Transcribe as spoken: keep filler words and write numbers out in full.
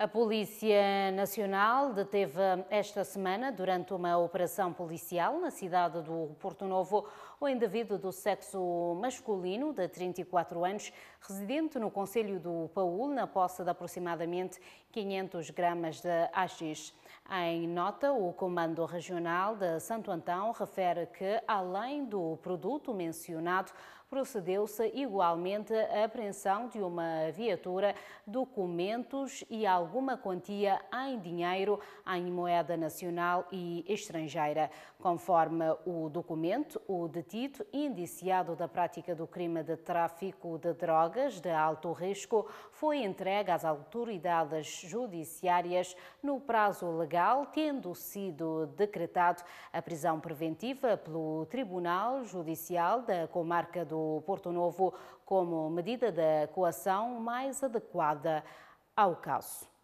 A Polícia Nacional deteve esta semana, durante uma operação policial na cidade do Porto Novo, o indivíduo do sexo masculino de trinta e quatro anos, residente no concelho do Paul, na posse de aproximadamente quinhentos gramas de haxixe. Em nota, o Comando Regional de Santo Antão refere que, além do produto mencionado, procedeu-se igualmente à apreensão de uma viatura, documentos e alguma quantia em dinheiro, em moeda nacional e estrangeira. Conforme o documento, o detido, indiciado da prática do crime de tráfico de drogas de alto risco, foi entregue às autoridades judiciárias no prazo legal, tendo sido decretado a prisão preventiva pelo Tribunal Judicial da Comarca do do Porto Novo como medida de coação mais adequada ao caso.